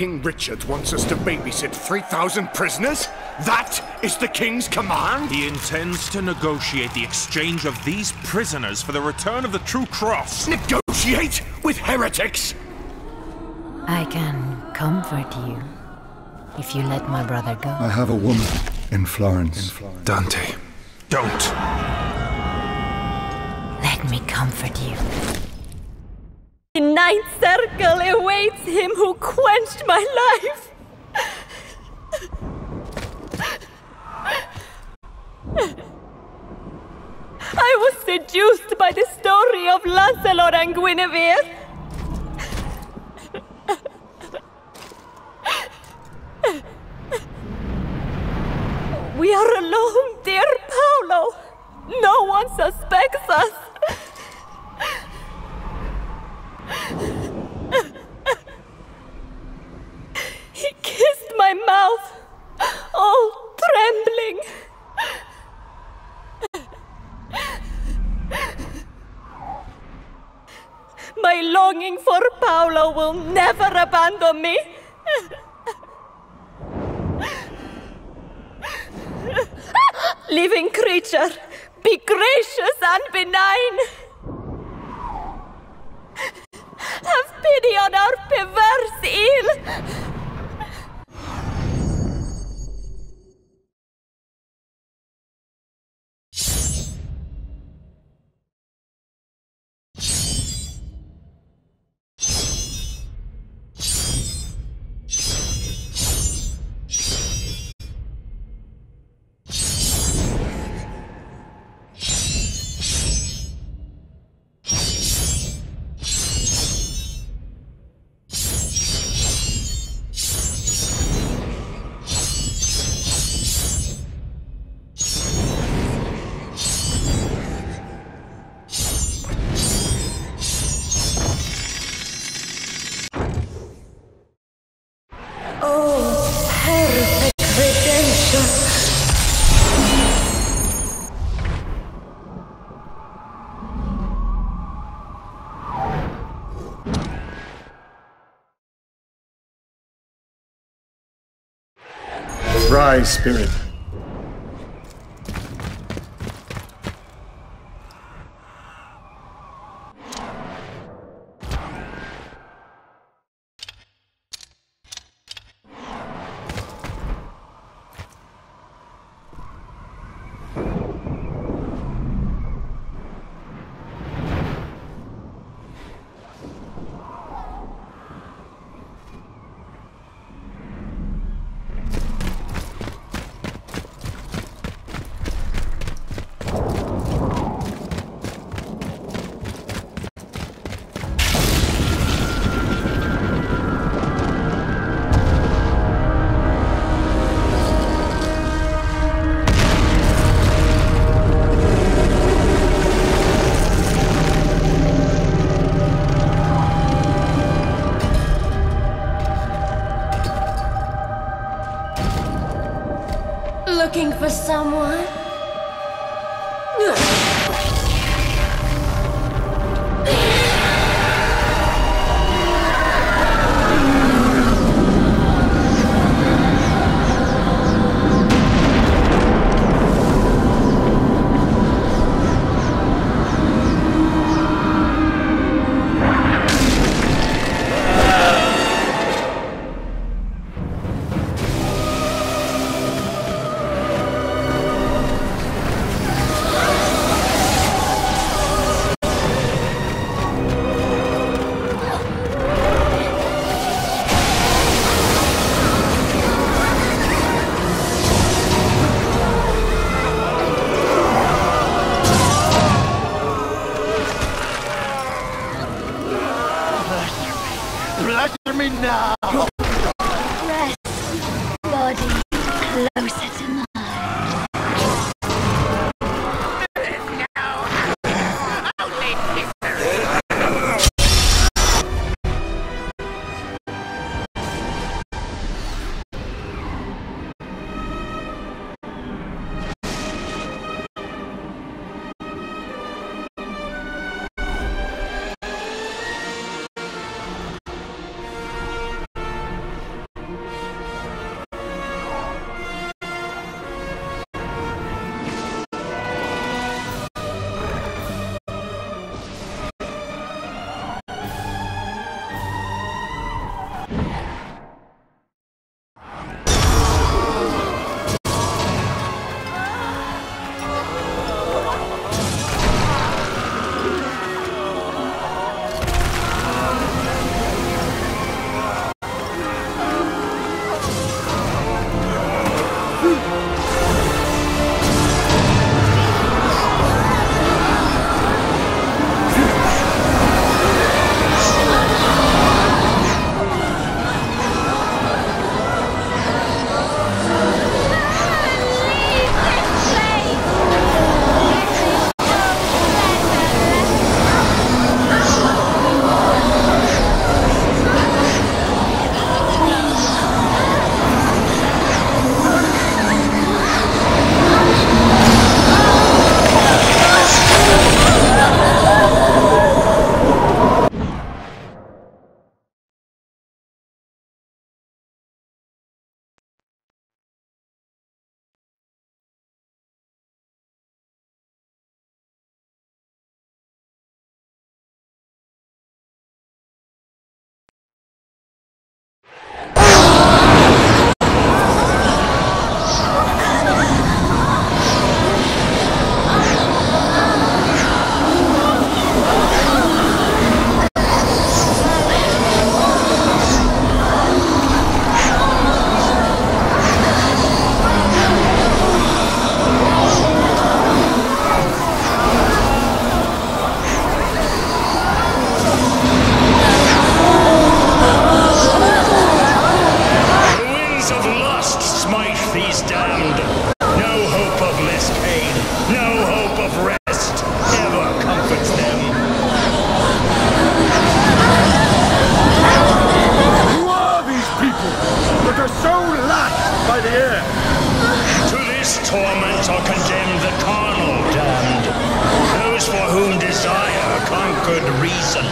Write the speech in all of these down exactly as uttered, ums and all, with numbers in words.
King Richard wants us to babysit three thousand prisoners? That is the King's command? He intends to negotiate the exchange of these prisoners for the return of the True Cross. Negotiate with heretics? I can comfort you if you let my brother go. I have a woman in Florence. In Florence. Dante, don't. Let me comfort you. The ninth circle awaits him who quenched my life. I was seduced by the story of Lancelot and Guinevere. We are alone, dear Paolo. No one suspects us. He kissed my mouth, all trembling. My longing for Paolo will never abandon me. Living creature, be gracious and benign. Have pity on our perverse ill! Rise, spirit. Looking for someone? these damned. No hope of less pain, no hope of rest, ever comforts them. Who are these people that are so lapped by the air? To this torment are condemned the carnal damned, those for whom desire conquered reason.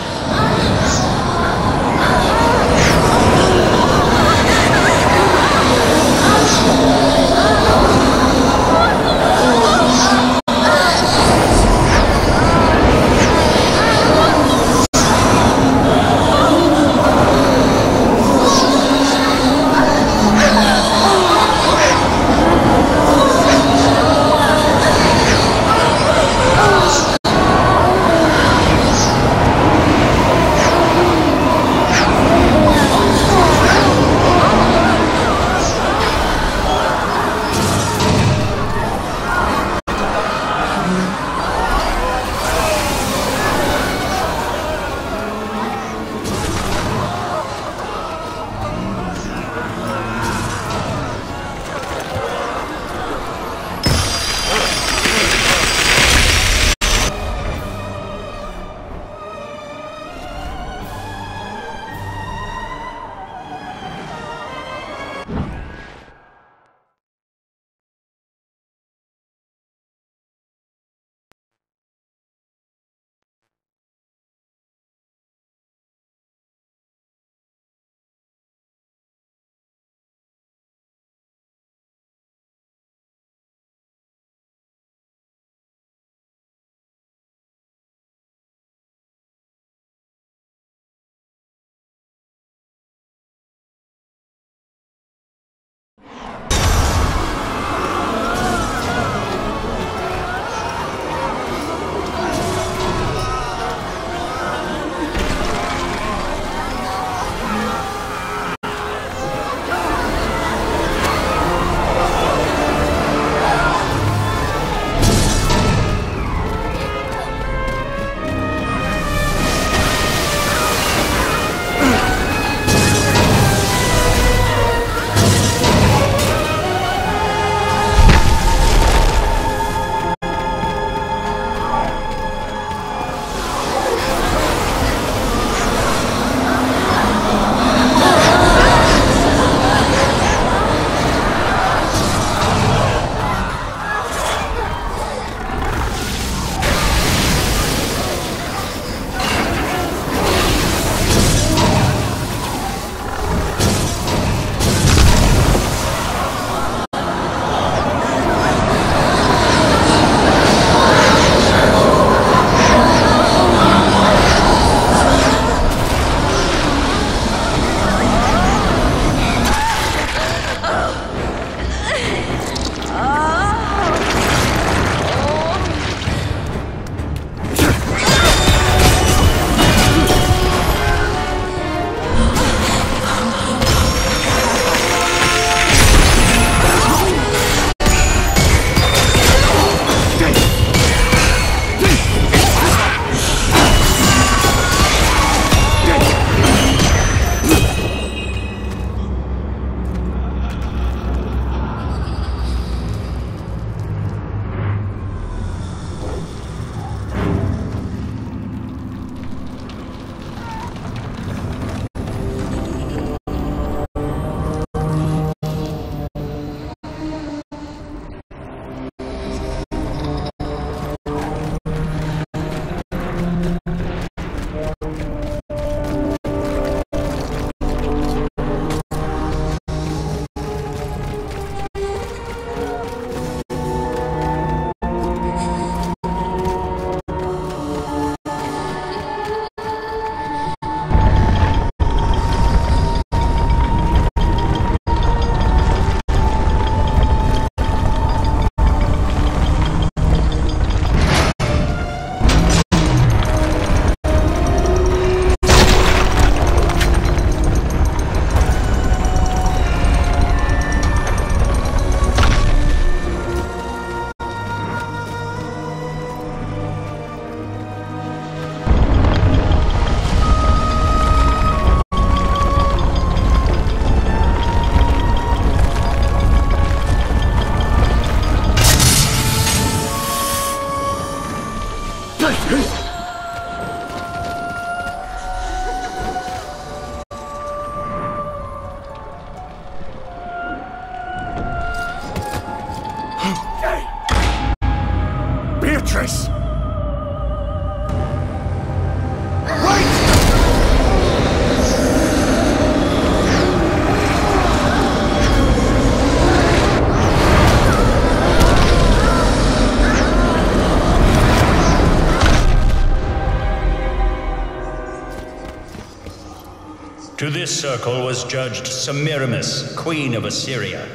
this circle was judged Semiramis, queen of Assyria,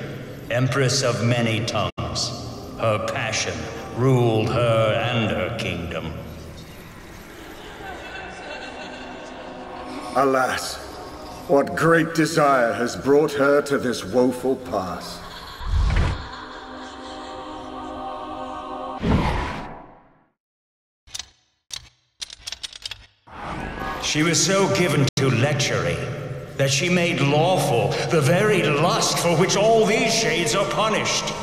empress of many tongues. Her passion ruled her and her kingdom. Alas, what great desire has brought her to this woeful pass? She was so given to lechery that she made lawful the very lust for which all these shades are punished,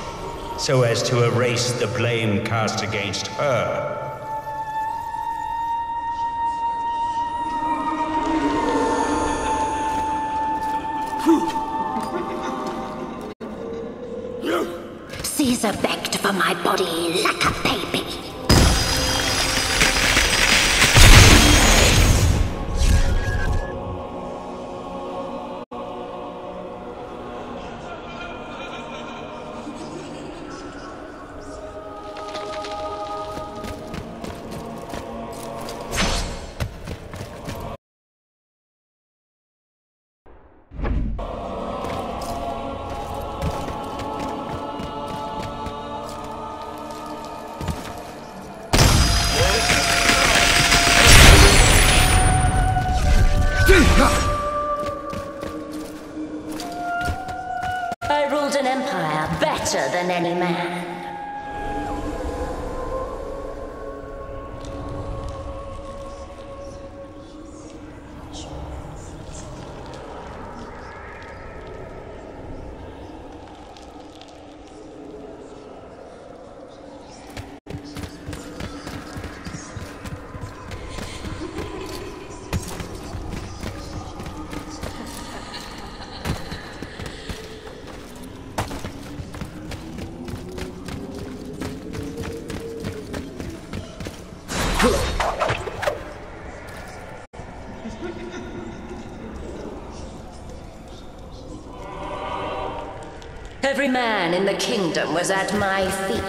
so as to erase the blame cast against her. Caesar begged for my body like a baby. Every man in the kingdom was at my feet.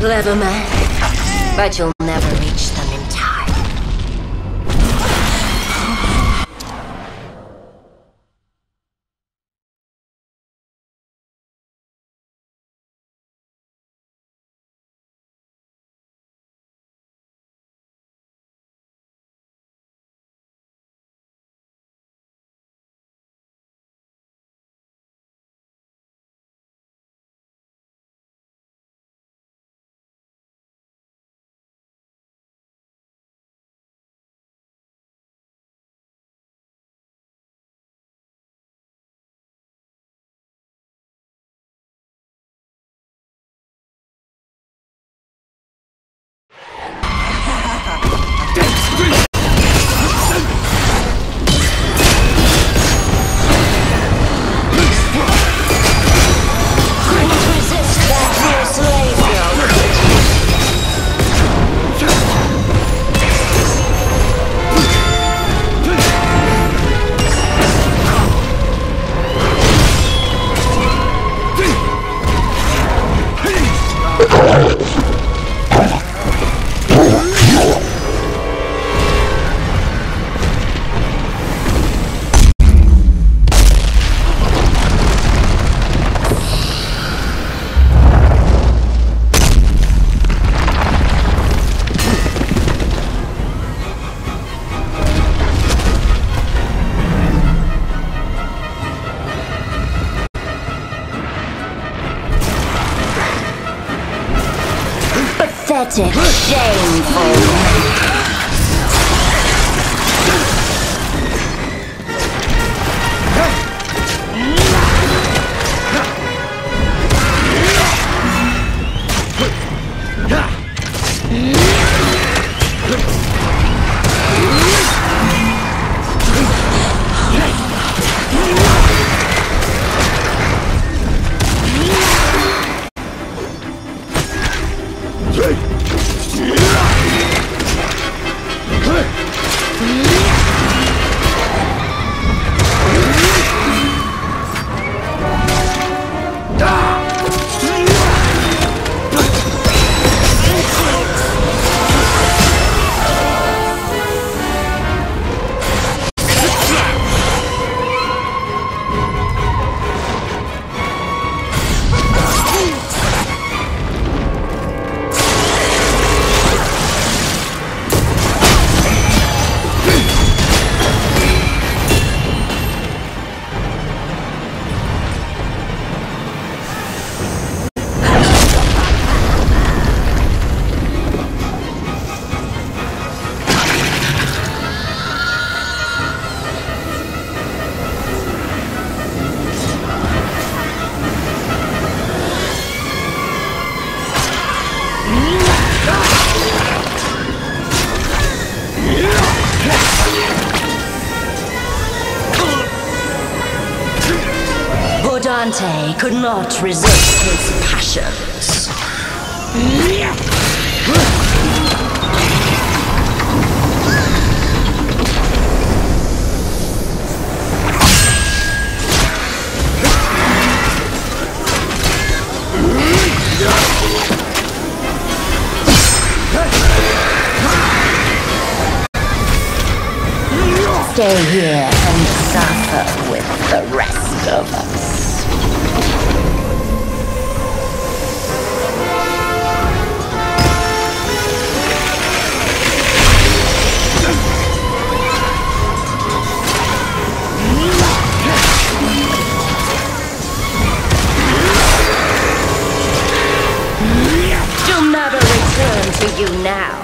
Clever man, but you'll never reach them in time. Dante could not resist his passions. Stay here and suffer with the rest of us. To you now.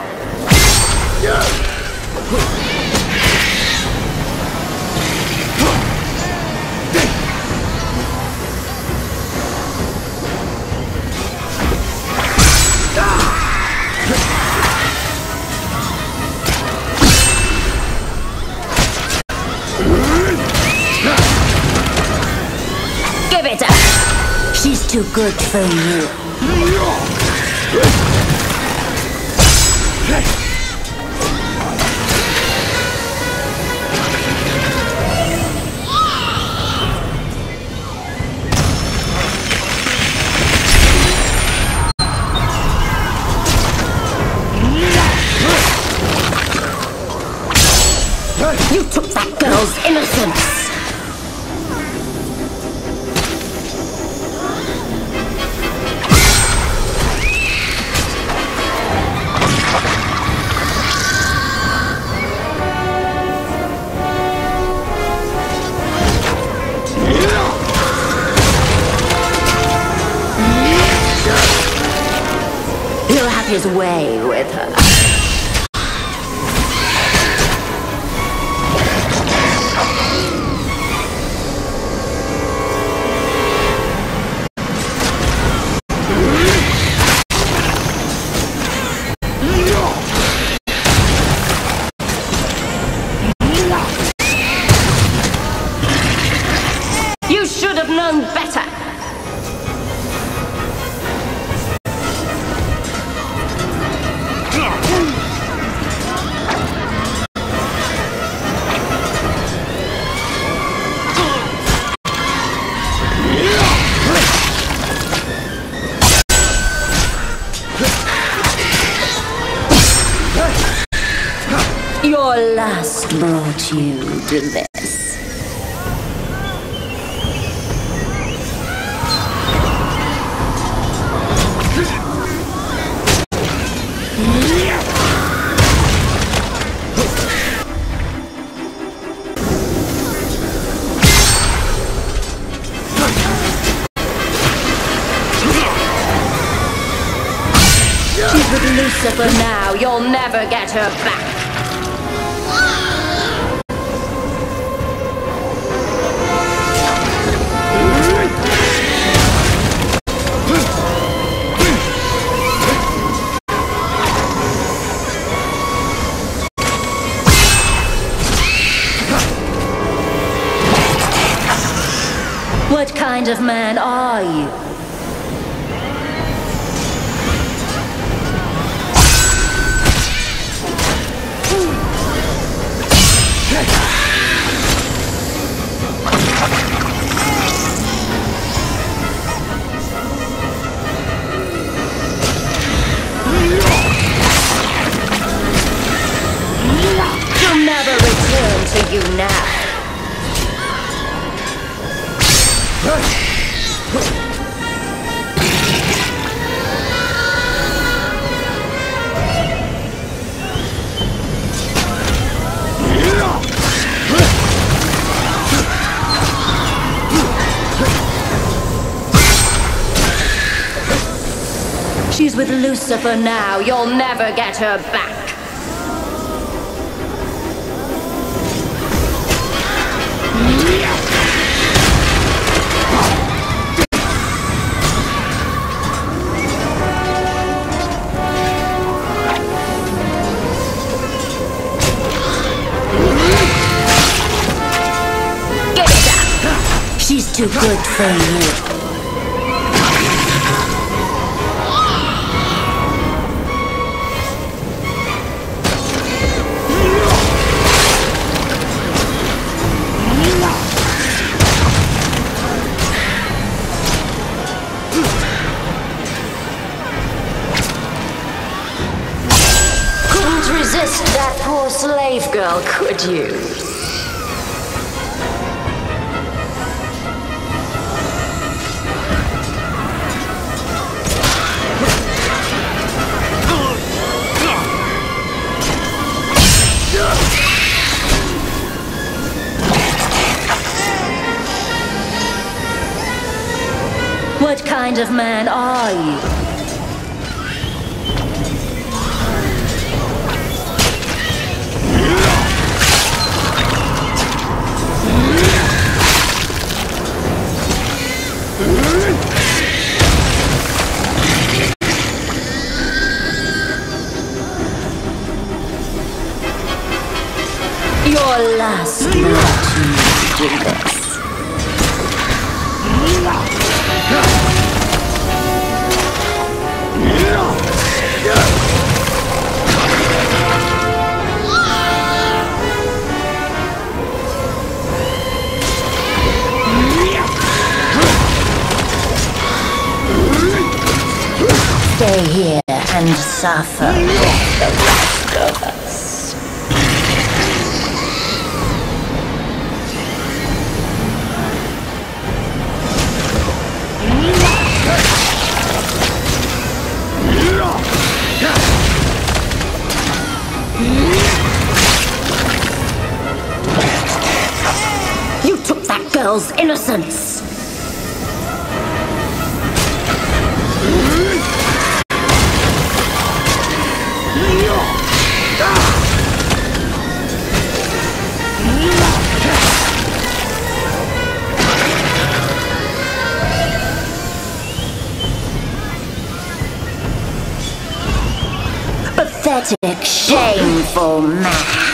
Give it up. She's too good for you. his innocence. His way with her. You should have known better. Your lust brought you to this. She's with Lucifer now. You'll never get her back. What kind of man are you? He'll never return to you now. She's with Lucifer now. You'll never get her back. She's too good for you. Couldn't resist that poor slave girl, could you? What kind of man are you? Your last night you did this. Stay here and suffer with the rest of us. girl's innocence. Pathetic, shameful man.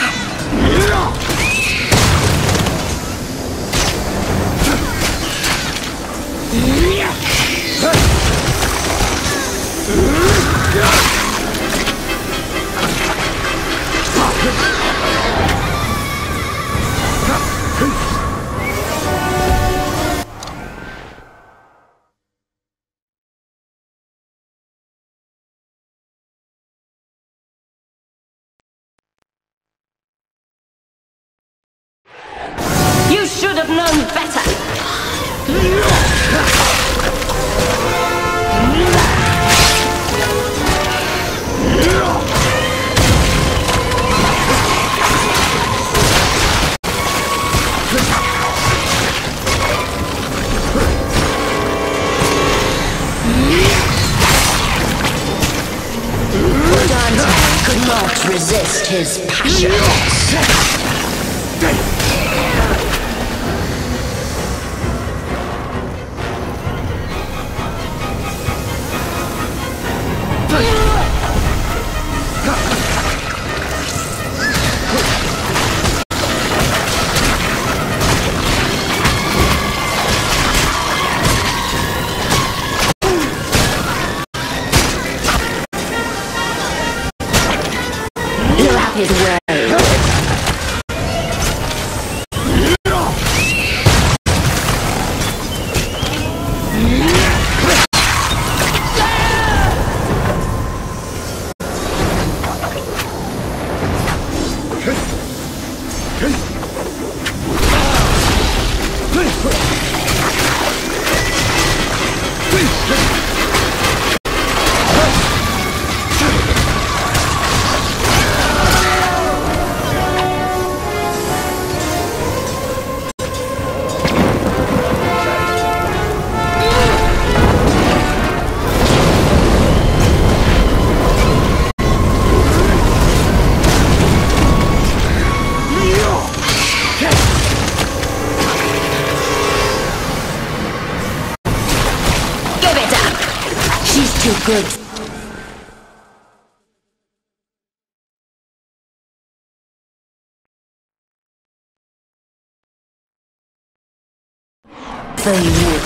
You should have known better. Could not resist his passion. His way. Good. For you.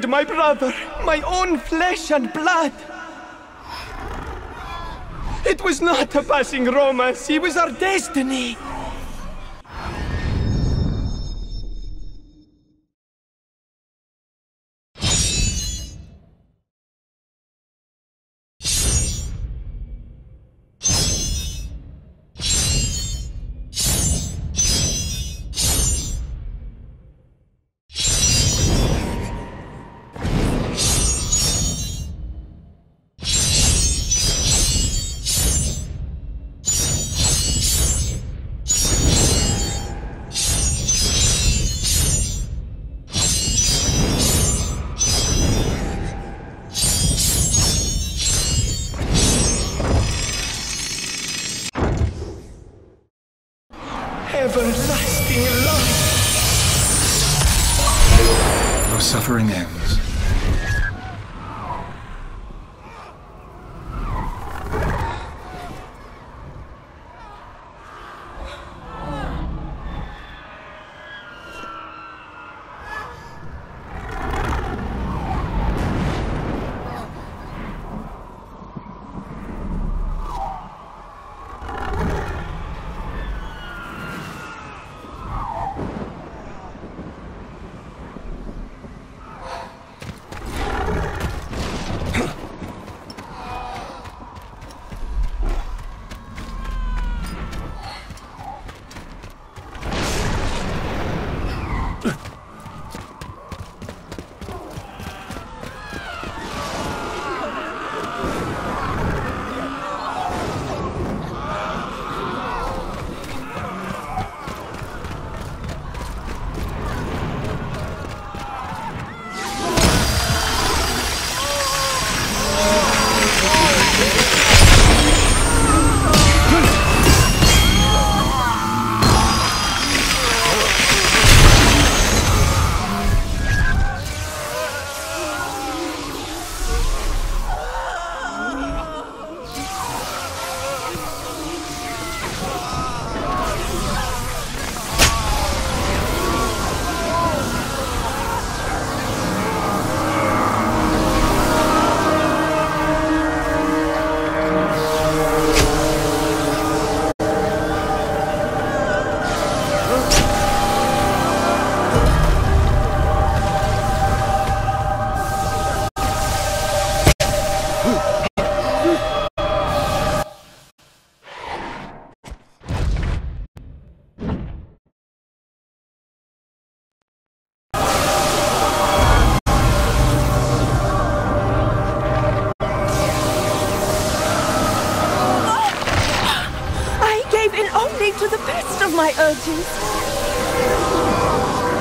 betrayed my brother, my own flesh and blood. It was not a passing romance, it was our destiny. Everlasting love! Your suffering ends.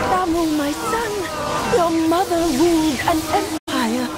Samuel, my son, your mother ruled an empire.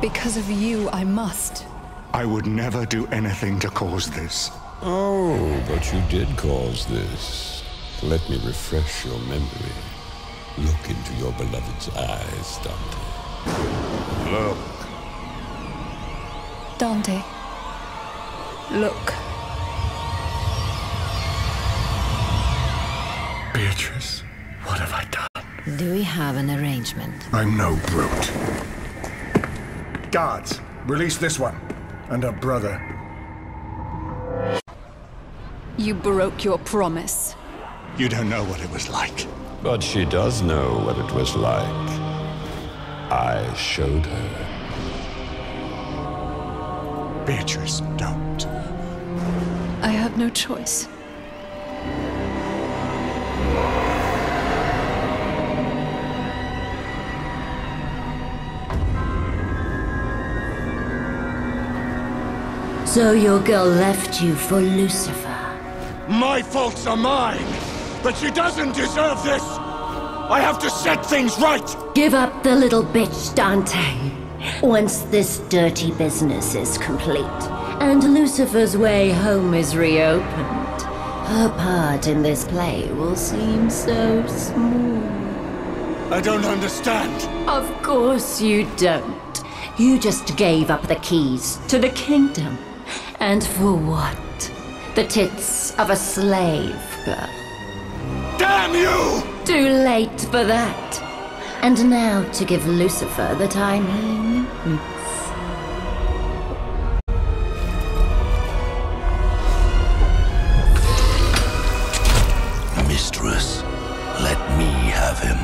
Because of you, I must. I would never do anything to cause this. Oh, but you did cause this. Let me refresh your memory. Look into your beloved's eyes, Dante. Look. Dante. Look. Beatrice, what have I done? Do we have an arrangement? I'm no brute. Guards, release this one, and her brother. You broke your promise. You don't know what it was like. But she does know what it was like. I showed her. Beatrice, don't. I have no choice. So your girl left you for Lucifer. My faults are mine, but she doesn't deserve this! I have to set things right! Give up the little bitch, Dante. Once this dirty business is complete, and Lucifer's way home is reopened, her part in this play will seem so small. I don't understand. Of course you don't. You just gave up the keys to the kingdom. And for what? The tits of a slave girl. Damn you! Too late for that. And now to give Lucifer the time he needs. Mistress, let me have him.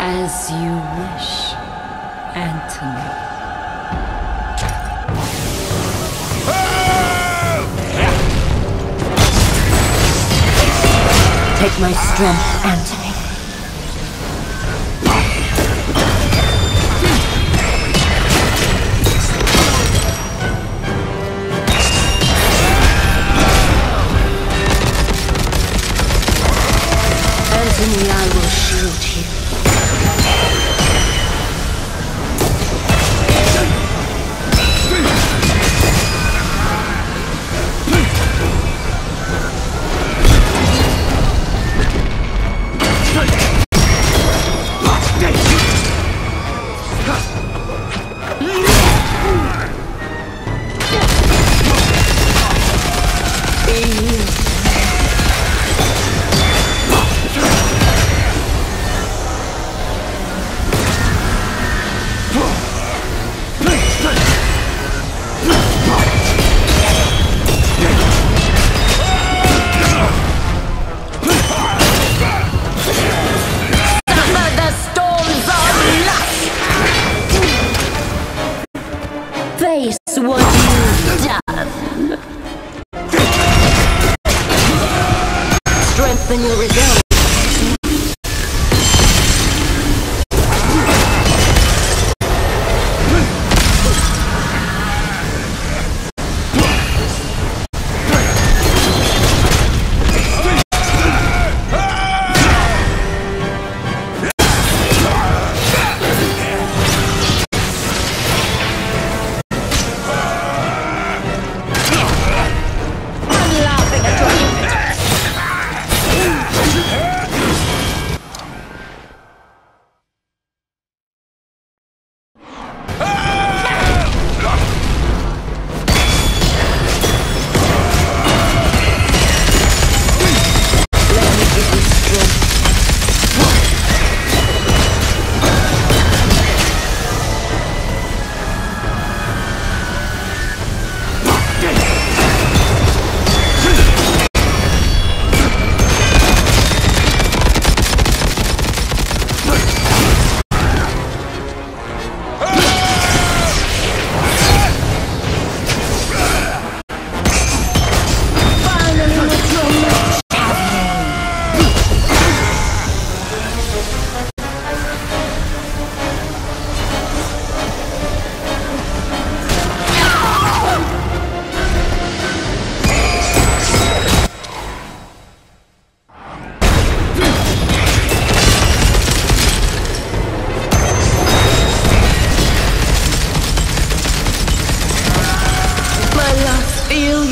As you wish, Antony. Take my strength, Antony. Antony, I will shield you.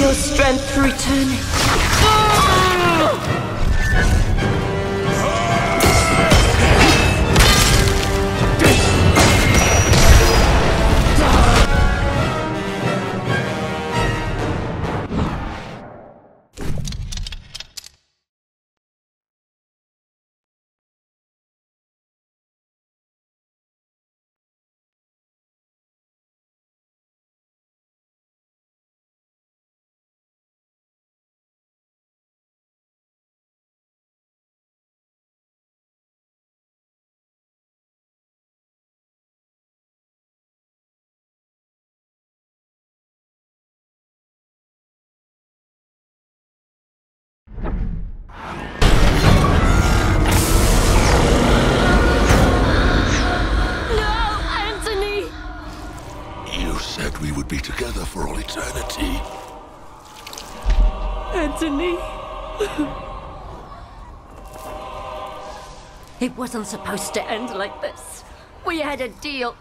your strength returning. Be together for all eternity. Anthony. It wasn't supposed to end like this. We had a deal.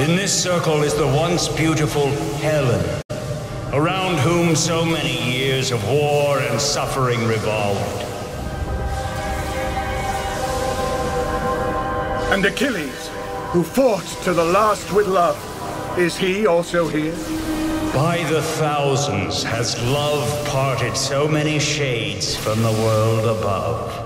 In this circle is the once beautiful Helen, around whom so many years of war and suffering revolved. And Achilles, who fought to the last with love, is he also here? By the thousands has love parted so many shades from the world above.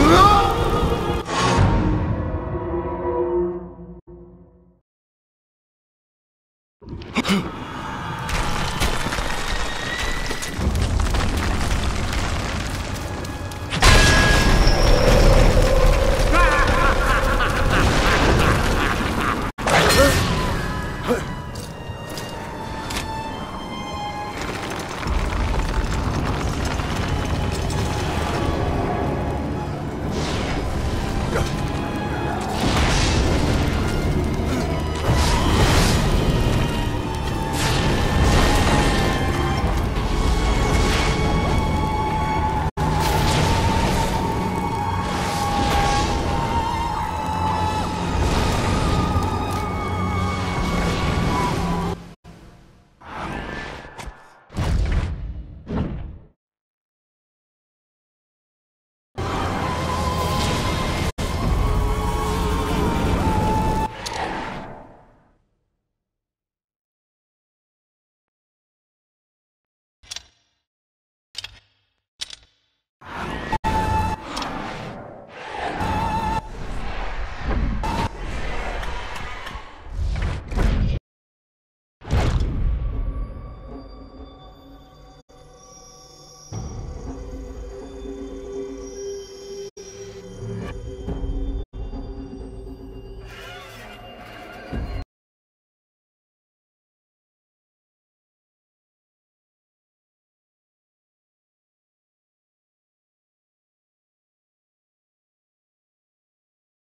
No!